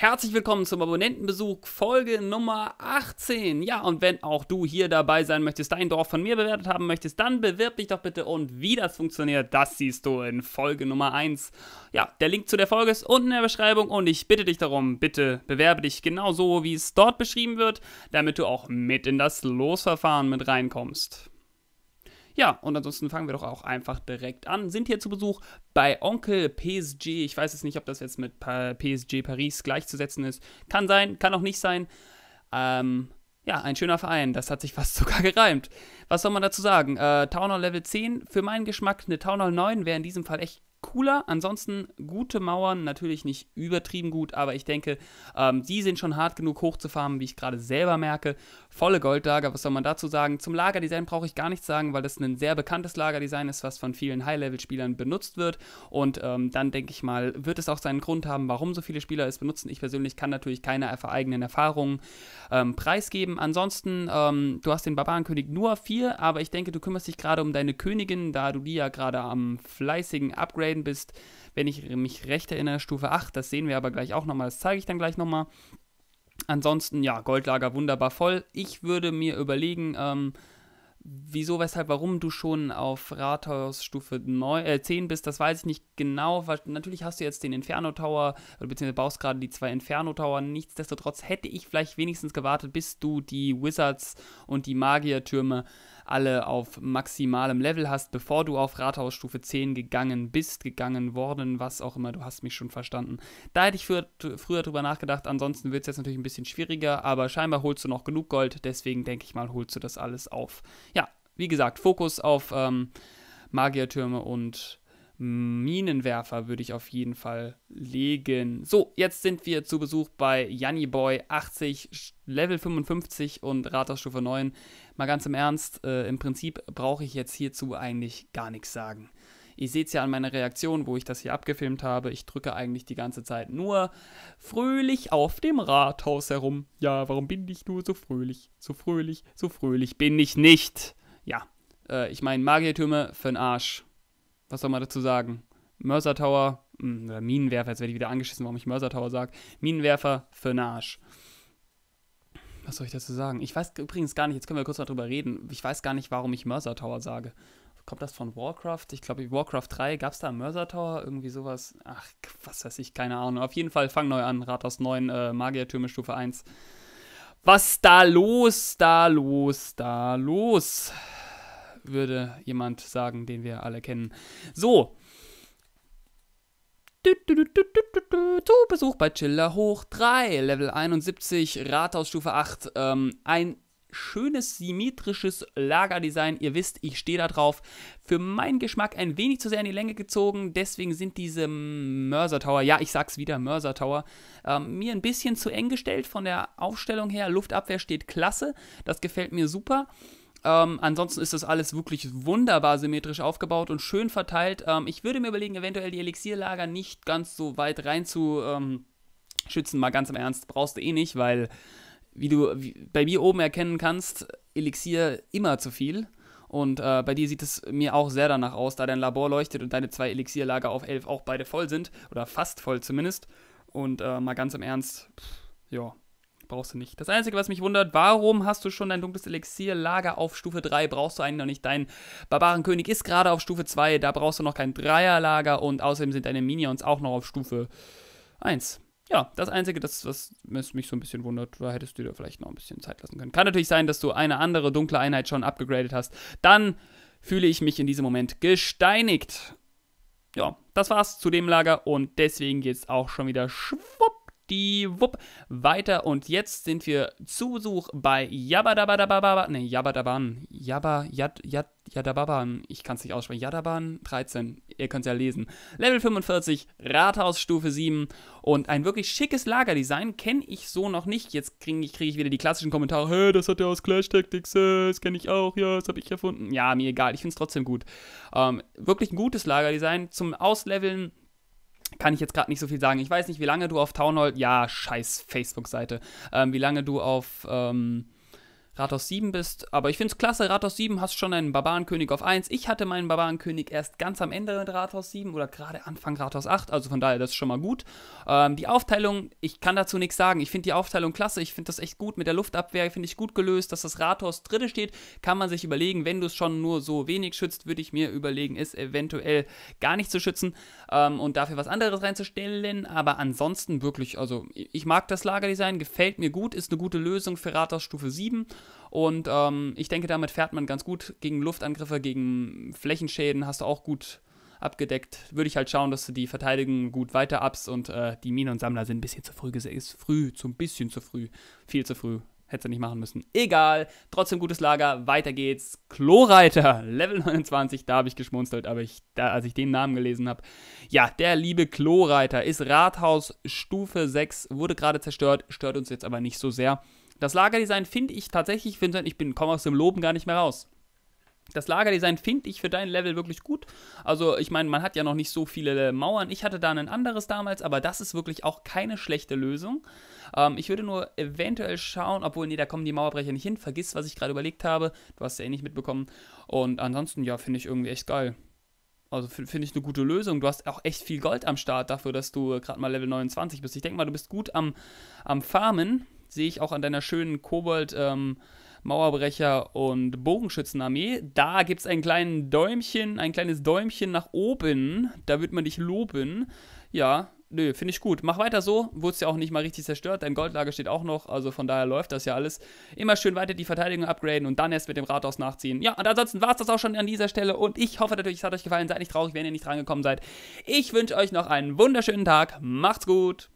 Herzlich willkommen zum Abonnentenbesuch, Folge Nummer 18. Ja, und wenn auch du hier dabei sein möchtest, dein Dorf von mir bewertet haben möchtest, dann bewirb dich doch bitte. Und wie das funktioniert, das siehst du in Folge Nummer 1. Ja, der Link zu der Folge ist unten in der Beschreibung und ich bitte dich darum, bitte bewerbe dich genau so, wie es dort beschrieben wird, damit du auch mit in das Losverfahren mit reinkommst. Ja, und ansonsten fangen wir doch auch einfach direkt an. Sind hier zu Besuch bei Onkel PSG. Ich weiß jetzt nicht, ob das jetzt mit PSG Paris gleichzusetzen ist. Kann sein, kann auch nicht sein. Ja, ein schöner Verein. Das hat sich fast sogar gereimt. Was soll man dazu sagen? Town Hall Level 10. Für meinen Geschmack eine Town Hall 9 wäre in diesem Fall echt cooler. Ansonsten gute Mauern. Natürlich nicht übertrieben gut, aber ich denke, die sind schon hart genug hochzufarmen, wie ich gerade selber merke. Volle Goldlager, was soll man dazu sagen? Zum Lagerdesign brauche ich gar nichts sagen, weil das ein sehr bekanntes Lagerdesign ist, was von vielen High-Level-Spielern benutzt wird. Und dann denke ich mal, wird es auch seinen Grund haben, warum so viele Spieler es benutzen. Ich persönlich kann natürlich keine eigenen Erfahrungen preisgeben. Ansonsten, du hast den Barbarenkönig nur 4, aber ich denke, du kümmerst dich gerade um deine Königin, da du die ja gerade am fleißigen Upgraden bist. Wenn ich mich recht erinnere, Stufe 8, das sehen wir aber gleich auch nochmal, das zeige ich dann gleich nochmal. Ansonsten, ja, Goldlager wunderbar voll. Ich würde mir überlegen, wieso, weshalb, warum du schon auf Rathausstufe 10 bist, das weiß ich nicht genau, weil natürlich hast du jetzt den Inferno Tower, beziehungsweise baust gerade die 2 Inferno Tower, nichtsdestotrotz hätte ich vielleicht wenigstens gewartet, bis du die Wizards und die Magiertürme alle auf maximalem Level hast, bevor du auf Rathausstufe 10 gegangen bist, gegangen worden, was auch immer, du hast mich schon verstanden. Da hätte ich früher drüber nachgedacht, ansonsten wird es jetzt natürlich ein bisschen schwieriger, aber scheinbar holst du noch genug Gold, deswegen denke ich mal, holst du das alles auf. Ja, wie gesagt, Fokus auf Magiertürme und Minenwerfer würde ich auf jeden Fall legen. So, jetzt sind wir zu Besuch bei Yanni Boy 80, Level 55 und Rathausstufe 9. Mal ganz im Ernst, im Prinzip brauche ich jetzt hierzu eigentlich gar nichts sagen. Ihr seht es ja an meiner Reaktion, wo ich das hier abgefilmt habe. Ich drücke eigentlich die ganze Zeit nur fröhlich auf dem Rathaus herum. Ja, warum bin ich nur so fröhlich? So fröhlich, so fröhlich bin ich nicht. Ja, ich meine Magiertürme für den Arsch. Was soll man dazu sagen? Mörser Tower, oder Minenwerfer, jetzt werde ich wieder angeschissen, warum ich Mörser Tower sage. Minenwerfer für den Arsch. Was soll ich dazu sagen? Ich weiß übrigens gar nicht, jetzt können wir kurz mal drüber reden. Ich weiß gar nicht, warum ich Mörser Tower sage. Kommt das von Warcraft? Ich glaube, Warcraft 3, gab es da Mörser Tower? Irgendwie sowas? Ach, was weiß ich, keine Ahnung. Auf jeden Fall, fang neu an. Rathaus 9, Magiertürme, Stufe 1. Was da los, da los, da los? Würde jemand sagen, den wir alle kennen. So. Zu Besuch bei Chiller Hoch 3, Level 71, Rathausstufe 8. Ein schönes, symmetrisches Lagerdesign. Ihr wisst, ich stehe da drauf. Für meinen Geschmack ein wenig zu sehr in die Länge gezogen. Deswegen sind diese Mörser Tower, ja, ich sag's wieder, Mörser Tower, mir ein bisschen zu eng gestellt von der Aufstellung her. Luftabwehr steht klasse. Das gefällt mir super. Ansonsten ist das alles wirklich wunderbar symmetrisch aufgebaut und schön verteilt. Ich würde mir überlegen, eventuell die Elixierlager nicht ganz so weit rein zu schützen. Mal ganz im Ernst, brauchst du eh nicht, weil, wie du bei mir oben erkennen kannst, Elixier immer zu viel. Und bei dir sieht es mir auch sehr danach aus, da dein Labor leuchtet und deine 2 Elixierlager auf 11 auch beide voll sind. Oder fast voll zumindest. Und mal ganz im Ernst, ja. Brauchst du nicht. Das Einzige, was mich wundert, warum hast du schon dein dunkles Elixierlager auf Stufe 3? Brauchst du eigentlich noch nicht. Dein Barbarenkönig ist gerade auf Stufe 2, da brauchst du noch kein Dreierlager und außerdem sind deine Minions auch noch auf Stufe 1. Ja, das Einzige, was mich so ein bisschen wundert, da hättest du dir vielleicht noch ein bisschen Zeit lassen können. Kann natürlich sein, dass du eine andere dunkle Einheit schon abgegradet hast. Dann fühle ich mich in diesem Moment gesteinigt. Ja, das war's zu dem Lager und deswegen geht's auch schon wieder schwupp. Die Wupp weiter und jetzt sind wir zu Besuch bei Jabba, ich kann es nicht aussprechen, Jadaban 13, ihr könnt es ja lesen. Level 45, Rathausstufe 7 und ein wirklich schickes Lagerdesign kenne ich so noch nicht. Jetzt kriege ich wieder die klassischen Kommentare, hey, das hat er aus Clash Tactics, das kenne ich auch, ja, das habe ich erfunden. Ja, mir egal, ich finde es trotzdem gut. Wirklich ein gutes Lagerdesign zum Ausleveln. Kann ich jetzt gerade nicht so viel sagen. Ich weiß nicht, wie lange du auf Town Hall, ja, scheiß Facebook-Seite, wie lange du auf Rathaus 7 bist. Aber ich finde es klasse, Rathaus 7, hast schon einen Barbarenkönig auf 1. Ich hatte meinen Barbarenkönig erst ganz am Ende mit Rathaus 7 oder gerade Anfang Rathaus 8. Also von daher, das ist schon mal gut. Die Aufteilung, ich kann dazu nichts sagen. Ich finde die Aufteilung klasse. Ich finde das echt gut. Mit der Luftabwehr finde ich gut gelöst. Dass das Rathaus dritte steht, kann man sich überlegen. Wenn du es schon nur so wenig schützt, würde ich mir überlegen, es eventuell gar nicht zu schützen und dafür was anderes reinzustellen. Aber ansonsten wirklich, also ich mag das Lagerdesign, gefällt mir gut, ist eine gute Lösung für Rathaus Stufe 7. Und ich denke, damit fährt man ganz gut gegen Luftangriffe, gegen Flächenschäden, hast du auch gut abgedeckt. Würde ich halt schauen, dass du die Verteidigung gut weiter abst und die Minen und Sammler sind ein bisschen zu früh gesehen. Ist früh, so ein bisschen zu früh, viel zu früh. Hättest du nicht machen müssen. Egal, trotzdem gutes Lager, weiter geht's. Klo Reiter, Level 29, da habe ich geschmunzelt, aber als ich den Namen gelesen habe. Ja, der liebe Klo Reiter ist Rathaus Stufe 6, wurde gerade zerstört, stört uns jetzt aber nicht so sehr. Das Lagerdesign finde ich tatsächlich, ich komme aus dem Loben gar nicht mehr raus. Das Lagerdesign finde ich für dein Level wirklich gut. Also ich meine, man hat ja noch nicht so viele Mauern. Ich hatte da ein anderes damals, aber das ist wirklich auch keine schlechte Lösung. Ich würde nur eventuell schauen, obwohl, nee, da kommen die Mauerbrecher nicht hin. Vergiss, was ich gerade überlegt habe. Du hast es ja eh nicht mitbekommen. Und ansonsten, ja, finde ich irgendwie echt geil. Also finde ich eine gute Lösung. Du hast auch echt viel Gold am Start dafür, dass du gerade mal Level 29 bist. Ich denke mal, du bist gut am Farmen. Sehe ich auch an deiner schönen Kobold- Mauerbrecher und Bogenschützenarmee. Da gibt es ein kleines Däumchen nach oben. Da wird man dich loben. Ja, nö, finde ich gut. Mach weiter so. Wurdest ja auch nicht mal richtig zerstört. Dein Goldlager steht auch noch. Also von daher läuft das ja alles. Immer schön weiter die Verteidigung upgraden und dann erst mit dem Rathaus nachziehen. Ja, und ansonsten war es das auch schon an dieser Stelle. Und ich hoffe natürlich, es hat euch gefallen. Seid nicht traurig, wenn ihr nicht rangekommen seid. Ich wünsche euch noch einen wunderschönen Tag. Macht's gut.